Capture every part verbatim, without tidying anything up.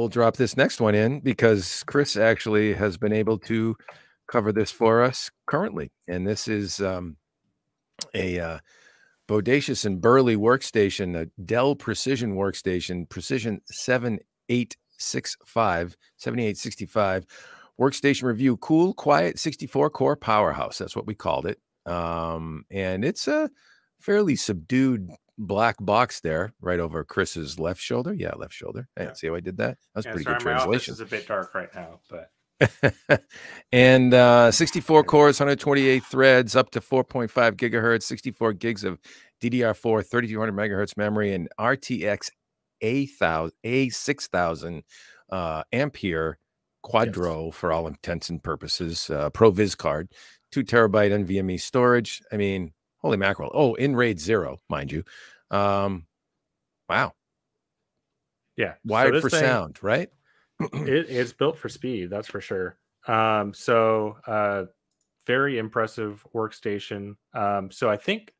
will drop this next one in because Chris actually has been able to cover this for us currently. And this is um, a uh, bodacious and burly workstation, a Dell Precision Workstation, Precision seventy-eight sixty-five, seventy-eight sixty-five workstation review. Cool, quiet, sixty-four core powerhouse. That's what we called it. Um, and it's a fairly subdued black box there, right over Chris's left shoulder. Yeah, left shoulder. Hey, yeah. See how I did that? That was yeah, pretty sorry, good translation. My office is a bit dark right now, but. And uh, sixty-four cores, one hundred twenty-eight threads, up to four point five gigahertz, sixty-four gigs of D D R four, thirty-two hundred megahertz memory, and R T X A six thousand uh, ampere quadro, yes, for all intents and purposes, uh, Pro Viz card, two terabyte NVMe storage. I mean, holy mackerel. Oh, in RAID zero, mind you. Um, wow. Yeah. Wired so for thing, sound, right? it, it's built for speed, that's for sure. Um, so uh, very impressive workstation. Um, so I think,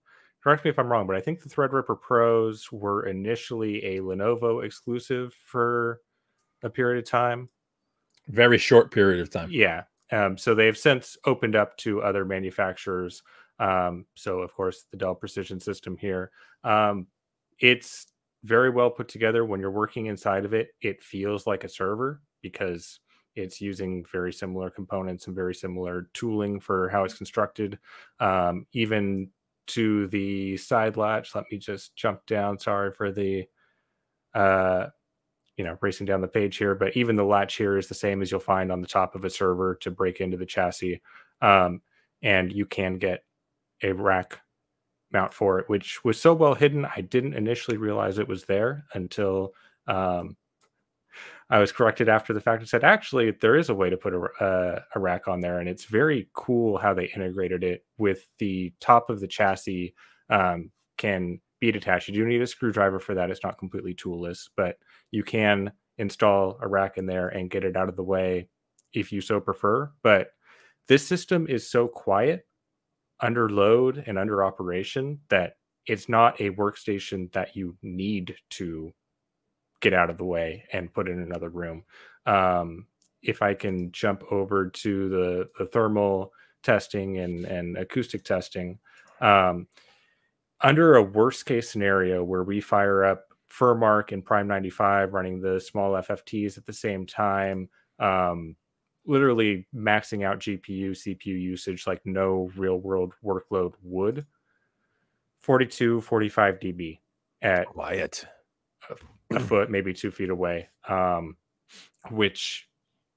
correct me if I'm wrong, but I think the Threadripper Pros were initially a Lenovo exclusive for a period of time. Very short period of time. Yeah. Um, so they've since opened up to other manufacturers. Um, so of course the Dell Precision system here, um, it's very well put together. When you're working inside of it, it feels like a server because it's using very similar components and very similar tooling for how it's constructed. Um, even to the side latch, let me just jump down. Sorry for the, uh, you know, racing down the page here, but even the latch here is the same as you'll find on the top of a server to break into the chassis. Um, and you can get a rack mount for it, which was so well hidden I didn't initially realize it was there until um I was corrected after the fact and said, actually, there is a way to put a, uh, a rack on there, and it's very cool how they integrated it with the top of the chassis. Um, can be detached. You do need a screwdriver for that. It's not completely toolless, but you can install a rack in there and get it out of the way if you so prefer. But this system is so quiet under load and under operation that it's not a workstation that you need to get out of the way and put in another room. Um, if I can jump over to the, the thermal testing and, and acoustic testing, um, under a worst case scenario where we fire up Furmark and Prime ninety-five running the small F F Ts at the same time, um, literally maxing out G P U, C P U usage like no real world workload would, forty-two, forty-five D B at quiet, a foot, maybe two feet away, um, which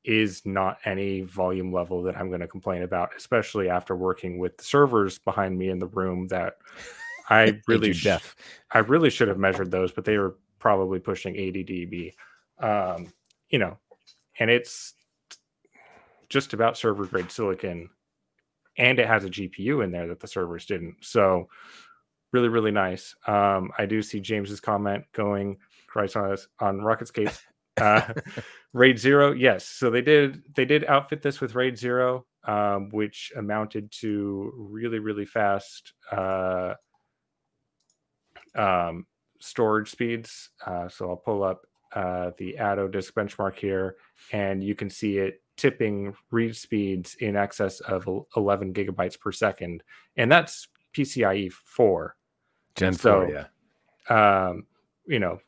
is not any volume level that I'm going to complain about, especially after working with the servers behind me in the room that I really, def. I really should have measured those, but they were probably pushing eighty D B, um, you know, and it's just about server grade silicon, and it has a G P U in there that the servers didn't. So really, really nice. Um, I do see James's comment going Christ on us on RocketScape. Uh, RAID zero. Yes. So they did, they did outfit this with RAID zero, um, which amounted to really, really fast, uh, um, storage speeds. Uh, so I'll pull up, uh, the Atto disk benchmark here, and you can see it tipping read speeds in excess of eleven gigabytes per second, and that's PCIe four Gen so, four. Yeah, um, you know,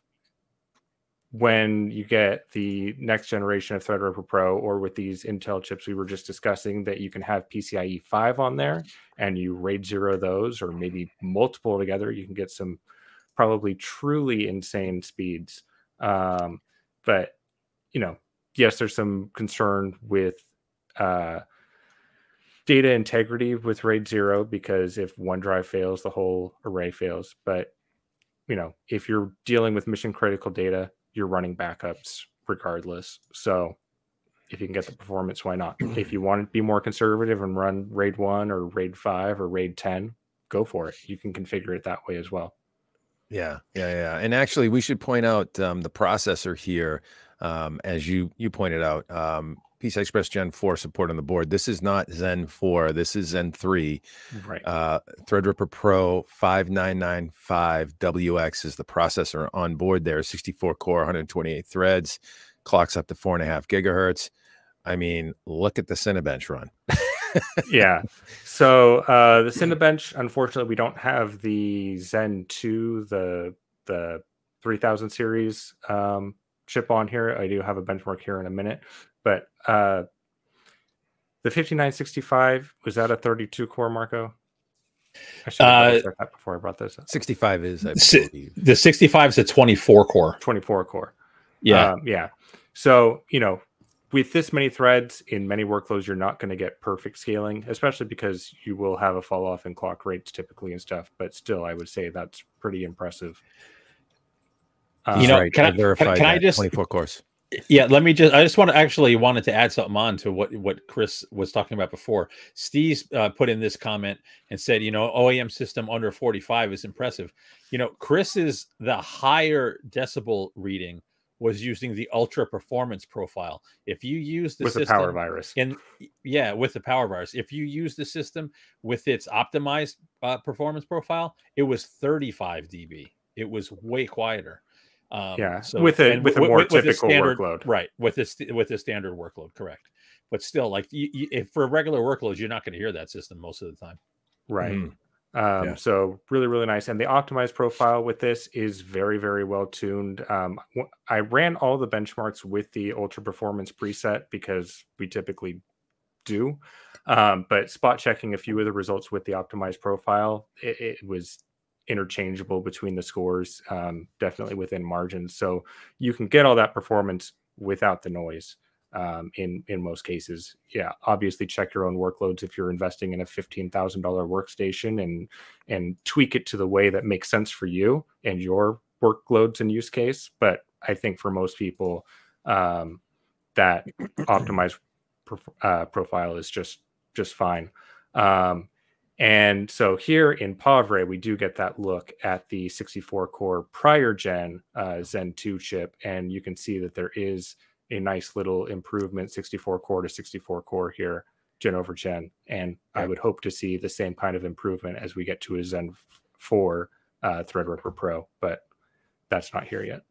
when you get the next generation of Threadripper Pro, or with these Intel chips we were just discussing, that you can have PCIe five on there, and you RAID zero those, or maybe multiple together, you can get some probably truly insane speeds. Um, but you know. Yes, there's some concern with uh, data integrity with RAID zero, because if one drive fails, the whole array fails. But, you know, if you're dealing with mission critical data, you're running backups regardless. So if you can get the performance, why not? If you want to be more conservative and run RAID one or RAID five or RAID ten, go for it. You can configure it that way as well. Yeah, yeah, yeah. And actually, we should point out um, the processor here. Um, as you, you pointed out, um, PCI Express Gen four support on the board. This is not Zen four. This is Zen three. Right. Uh, Threadripper Pro five nine nine five W X is the processor on board there. sixty-four core, one hundred twenty-eight threads, clocks up to four and a half gigahertz. I mean, look at the Cinebench run. Yeah. So uh, the Cinebench, unfortunately, we don't have the Zen two, the the three thousand series um, chip on here. I do have a benchmark here in a minute, but uh, the fifty-nine sixty-five, was that a thirty-two core, Marco? I should have uh, that before I brought this up. sixty-five is, I believe. The sixty-five is a twenty-four core. twenty-four core. Yeah. Um, yeah. So, you know, with this many threads in many workloads, you're not going to get perfect scaling, especially because you will have a fall off in clock rates typically and stuff. But still, I would say that's pretty impressive. Um, you know, right. can I, I verify can, can I just twenty-four cores? Yeah, let me just. I just want to actually wanted to add something on to what what Chris was talking about before. Steve's uh, put in this comment and said, you know, O E M system under forty-five is impressive. You know, Chris's the higher decibel reading was using the ultra performance profile. If you use the with system, the power virus, and yeah, with the power virus, if you use the system with its optimized uh, performance profile, it was thirty-five decibels. It was way quieter. Um, yeah, so, with a with a more with, typical with a standard, workload, right? With this with a standard workload, correct? But still, like you, you, if for regular workloads, you're not going to hear that system most of the time, right? Mm. Um, yeah. So really, really nice. And the optimized profile with this is very, very well tuned. Um, I ran all the benchmarks with the ultra performance preset because we typically do, um, but spot checking a few of the results with the optimized profile, it, it was interchangeable between the scores, um, definitely within margins. So you can get all that performance without the noise. Um, in in most cases, yeah. Obviously, check your own workloads if you're investing in a fifteen thousand dollar workstation, and and tweak it to the way that makes sense for you and your workloads and use case. But I think for most people, um, that optimized uh, profile is just just fine. Um, and so here in Pavre, we do get that look at the sixty-four core prior gen uh, Zen two chip, and you can see that there is a nice little improvement, sixty-four core to sixty-four core here, gen over gen. And yeah. I would hope to see the same kind of improvement as we get to a Zen four uh, Threadripper Pro, but that's not here yet.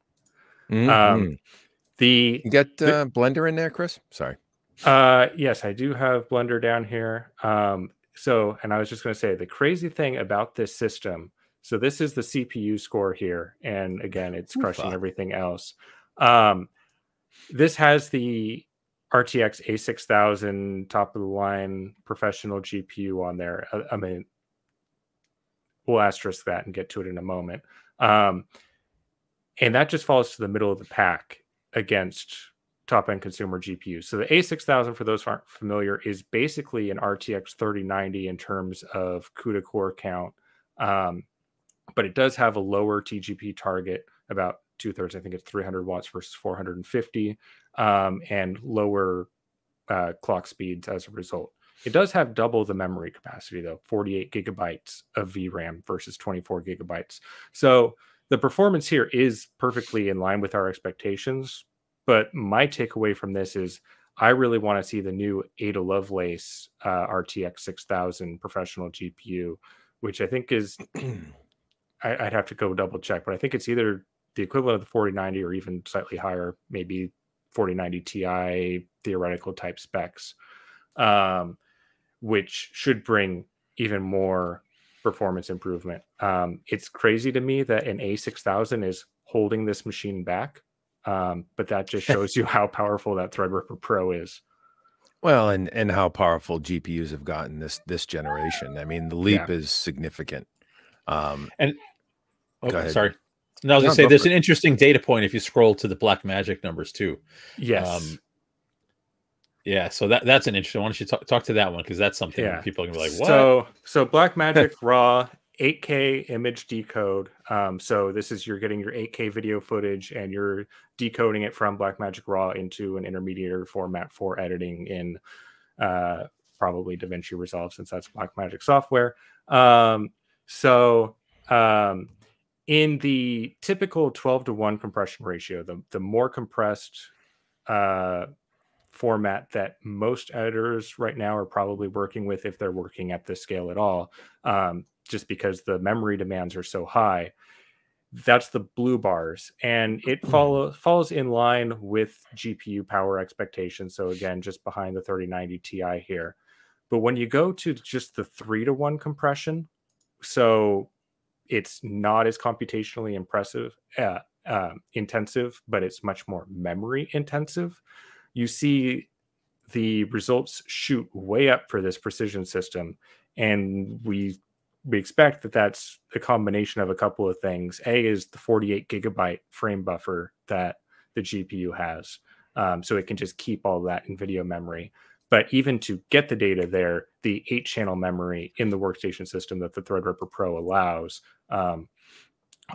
Mm-hmm. um, the you got uh, the, Blender in there, Chris? Sorry. Uh, yes, I do have Blender down here. Um, so, and I was just going to say the crazy thing about this system. So this is the C P U score here. And again, it's crushing Oof. everything else. Um, This has the R T X A six thousand top of the line professional G P U on there. I, I mean, we'll asterisk that and get to it in a moment. Um, and that just falls to the middle of the pack against top-end consumer G P Us. So the A six thousand, for those who aren't familiar, is basically an R T X thirty ninety in terms of CUDA core count. Um, but it does have a lower T G P target, about two thirds, I think it's three hundred watts versus four hundred fifty, um, and lower uh, clock speeds as a result. It does have double the memory capacity, though, forty-eight gigabytes of V RAM versus twenty-four gigabytes. So the performance here is perfectly in line with our expectations. But my takeaway from this is I really want to see the new Ada Lovelace uh, R T X six thousand professional G P U, which I think is, I, I'd have to go double check, but I think it's either the equivalent of the forty ninety or even slightly higher, maybe forty ninety Ti theoretical type specs, um, which should bring even more performance improvement. Um, it's crazy to me that an A six thousand is holding this machine back, um, but that just shows you how powerful that Threadripper Pro is. Well, and and how powerful G P Us have gotten this this generation. I mean, the leap yeah. is significant. Um, and oh, sorry. And I was going to say, there's an interesting data point if you scroll to the Blackmagic numbers, too. Yes. Um, yeah, so that, that's an interesting one. Why don't you talk, talk to that one? Because that's something yeah. people are going to be like, what? So, so Blackmagic Raw, eight K image decode. Um, so this is you're getting your eight K video footage, and you're decoding it from Blackmagic Raw into an intermediary format for editing in uh, probably DaVinci Resolve, since that's Blackmagic software. Um, so... Um, in the typical twelve to one compression ratio, the, the more compressed uh, format that most editors right now are probably working with, if they're working at this scale at all, um, just because the memory demands are so high, That's the blue bars, and it follow, falls in line with G P U power expectations. So again, just behind the thirty ninety Ti here. But when you go to just the three to one compression, so it's not as computationally impressive, uh, uh, intensive, but it's much more memory intensive. You see the results shoot way up for this precision system, and we we expect that that's a combination of a couple of things. A is the forty-eight gigabyte frame buffer that the G P U has. Um, so it can just keep all that in video memory. But even to get the data there, the eight channel memory in the workstation system that the Threadripper Pro allows um,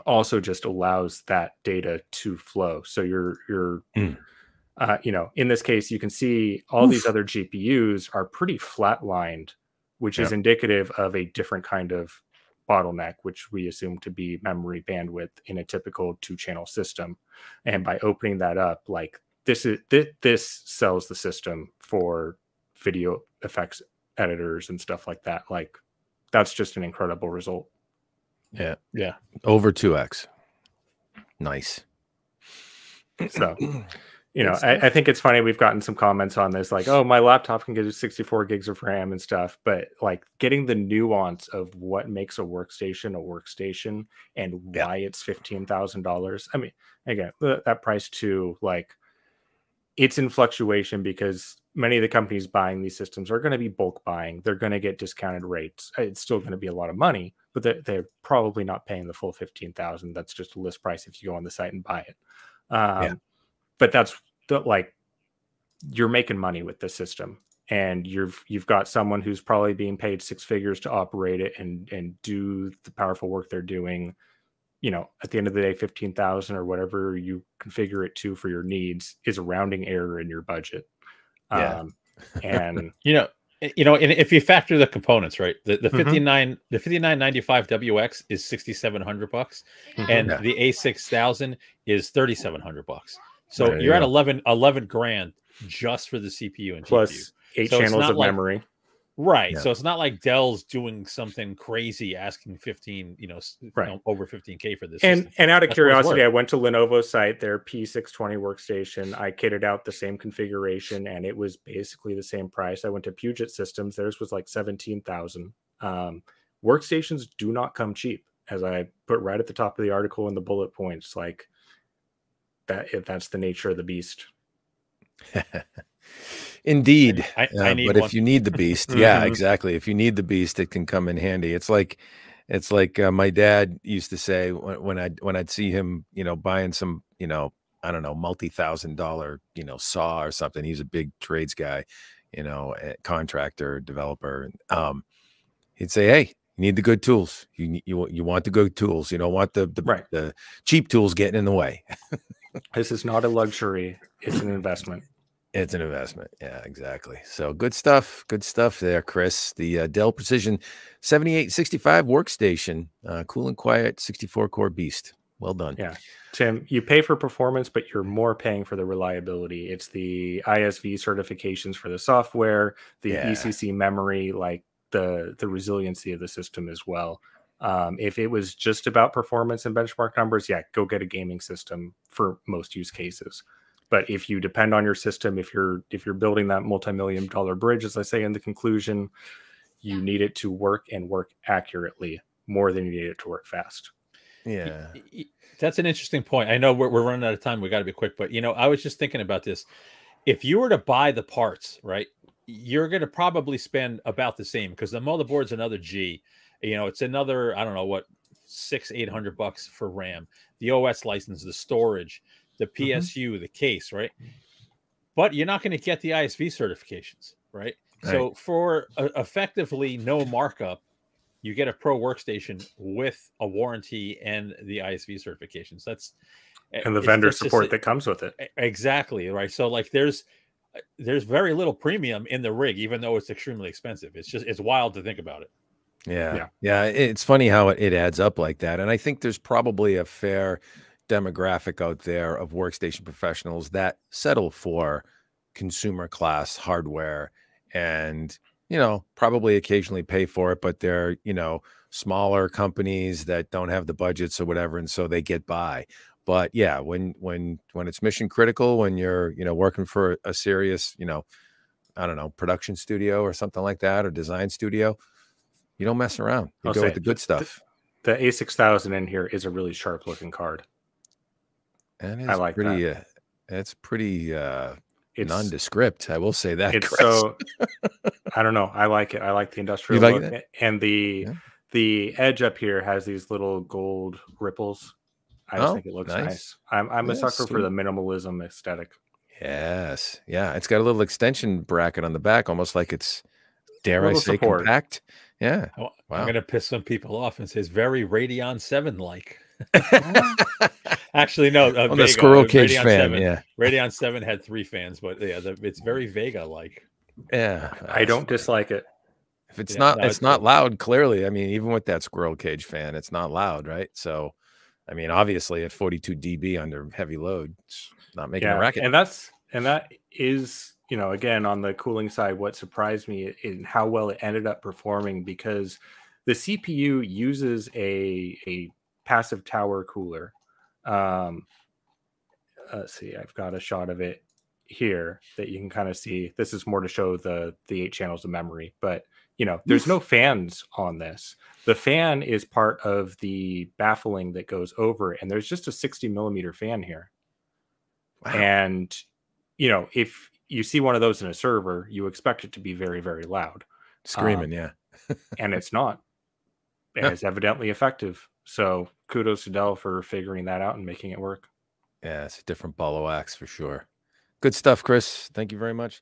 also just allows that data to flow. So you're, you're mm. uh, you know, in this case, you can see all Oof. these other G P Us are pretty flatlined, which yep. is indicative of a different kind of bottleneck, which we assume to be memory bandwidth in a typical two-channel system. And by opening that up, like this is this, this sells the system for video effects editors and stuff like that. Like that's just an incredible result. Yeah, yeah, over two X. Nice. So. You know, I, I think it's funny. We've gotten some comments on this, like, oh, my laptop can get sixty-four gigs of RAM and stuff. But like getting the nuance of what makes a workstation a workstation and why yeah. it's fifteen thousand dollars. I mean, again, that price too, like it's in fluctuation because many of the companies buying these systems are going to be bulk buying. They're going to get discounted rates. It's still going to be a lot of money, but they're, they're probably not paying the full fifteen thousand. That's just a list price if you go on the site and buy it. Um, yeah. But that's the, like you're making money with this system, and you've you've got someone who's probably being paid six figures to operate it and and do the powerful work they're doing. You know, at the end of the day, fifteen thousand or whatever you configure it to for your needs is a rounding error in your budget. Yeah. Um, and you know, you know, and if you factor the components, right, the the fifty nine mm-hmm. the fifty nine ninety five W X is sixty seven hundred bucks, mm-hmm. and yeah. the A six thousand is thirty seven hundred bucks. So right, you're yeah. at eleven grand just for the C P U and plus G P U. eight so channels of like, memory. Right. Yeah. So it's not like Dell's doing something crazy asking fifteen, you know, right. you know over fifteen K for this. And system. and out of That's curiosity, I went to Lenovo's site, their P six twenty workstation. I kitted out the same configuration and it was basically the same price. I went to Puget Systems, theirs was like seventeen thousand. Um workstations do not come cheap, as I put right at the top of the article in the bullet points, like that if that's the nature of the beast. Indeed. I, I uh, need but one. If you need the beast, yeah, exactly. If you need the beast, it can come in handy. It's like, it's like uh, my dad used to say when, when I, when I'd see him, you know, buying some, you know, I don't know, multi-thousand dollar, you know, saw or something. He's a big trades guy, you know, contractor, developer. Um, he'd say, hey, you need the good tools. You, you, you want the good tools. You don't want the, the, right. the cheap tools getting in the way. This is not a luxury. It's an investment. It's an investment. Yeah, exactly. So good stuff. Good stuff there, Chris. The uh, Dell Precision seventy-eight sixty-five workstation. Uh, cool and quiet, sixty-four core beast. Well done. Yeah. Tim, you pay for performance, but you're more paying for the reliability. It's the I S V certifications for the software, the yeah. E C C memory, like the, the resiliency of the system as well. Um, if it was just about performance and benchmark numbers, yeah, go get a gaming system for most use cases. But if you depend on your system, if you're if you're building that multi-million dollar bridge, as I say in the conclusion, you need it to work and work accurately more than you need it to work fast. Yeah, that's an interesting point. I know we're, we're running out of time. We got to be quick. But, you know, I was just thinking about this. If you were to buy the parts, right, you're going to probably spend about the same because the motherboard's another G. You know, it's another, I don't know what, six, eight hundred bucks for RAM, the O S license, the storage, the P S U, mm-hmm. the case, right? But you're not going to get the I S V certifications, right? right. So for uh, effectively no markup, you get a pro workstation with a warranty and the I S V certifications. That's and the vendor support just, that comes with it. Exactly, right? So like there's there's very little premium in the rig, even though it's extremely expensive. It's just it's wild to think about it. Yeah. yeah. Yeah. It's funny how it, it adds up like that. And I think there's probably a fair demographic out there of workstation professionals that settle for consumer class hardware and, you know, probably occasionally pay for it, but they're, you know, smaller companies that don't have the budgets or whatever, and so they get by. But yeah, when when when it's mission critical, when you're you know working for a serious you know I don't know production studio or something like that, or design studio, you don't mess around. You I'll go with the good stuff. The, the A six thousand in here is a really sharp looking card. And it's I like pretty, that. Uh, it's pretty uh, it's, nondescript. I will say that. It's so I don't know. I like it. I like the industrial like look. That? And the yeah. the edge up here has these little gold ripples. I just oh, think it looks nice. nice. I'm I'm yes, a sucker for the minimalism aesthetic. Yes. Yeah. It's got a little extension bracket on the back, almost like it's, dare I say, support. compact. Yeah. Oh, wow. I'm going to piss some people off and say it's very Radeon seven like. Actually, no. Uh, I'm Vega. a Squirrel Cage fan. seven. Yeah. Radeon seven had three fans, but yeah, the, it's very Vega like. Yeah. I don't dislike it. If it's yeah, not, no, it's, it's not loud, clearly. I mean, even with that Squirrel Cage fan, it's not loud, right? So, I mean, obviously at forty-two D B under heavy load, it's not making yeah, a racket. And that's, and that is, you know, again, on the cooling side, what surprised me in how well it ended up performing, because the C P U uses a, a passive tower cooler. Um, let's see, I've got a shot of it here that you can kind of see. This is more to show the, the eight channels of memory, but you know, there's no fans on this. The fan is part of the baffling that goes over, and there's just a sixty millimeter fan here. Wow. And, you know, if you see one of those in a server, you expect it to be very, very loud. Screaming, um, yeah. And it's not. And no. It's evidently effective. So kudos to Dell for figuring that out and making it work. Yeah, it's a different ball of wax for sure. Good stuff, Chris. Thank you very much.